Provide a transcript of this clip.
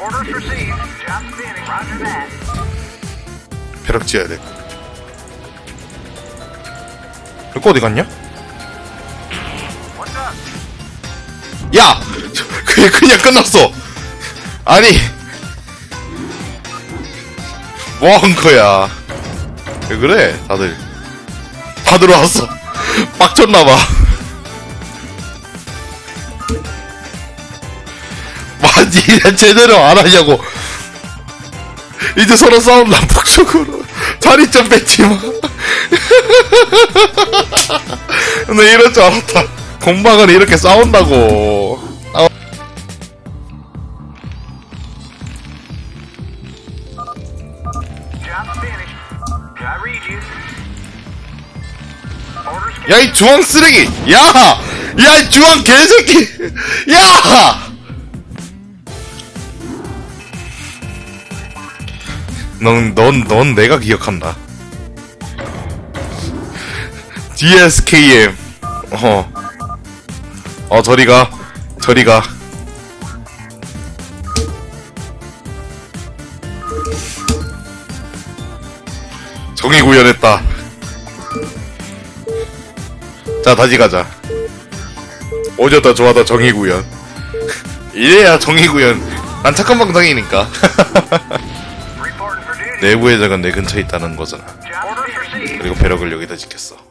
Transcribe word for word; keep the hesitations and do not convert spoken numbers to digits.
Orders received. Job standing. Roger that. 벼락 지어야 돼. 그거 어디 갔냐? 야! 그게 그냥 끝났어! 아니! 뭐 한 거야? 왜 그래? 다들. 다 들어왔어. 빡쳤나봐. 아니, 제대로 안 하냐고. 이제 서로 싸움 남북적으로. 자리 좀 뺏지 마. 근데 이럴 줄 알았다. 공방은 이렇게 싸운다고. 아. 야, 이 주황 쓰레기! 야! 야, 이 주황 개새끼! 야! 넌, 넌, 넌 내가 기억한다. 디에스케이엠. 어. 어, 저리가. 저리가. 정의 구현했다. 자, 다시 가자. 어쩌다 좋아다 정의 구현. 이래야 정의 구현. 난 착한 방송이니까. 내부의 적은 내 근처에 있다는 거잖아. 그리고 배럭을 여기다 짓겠어.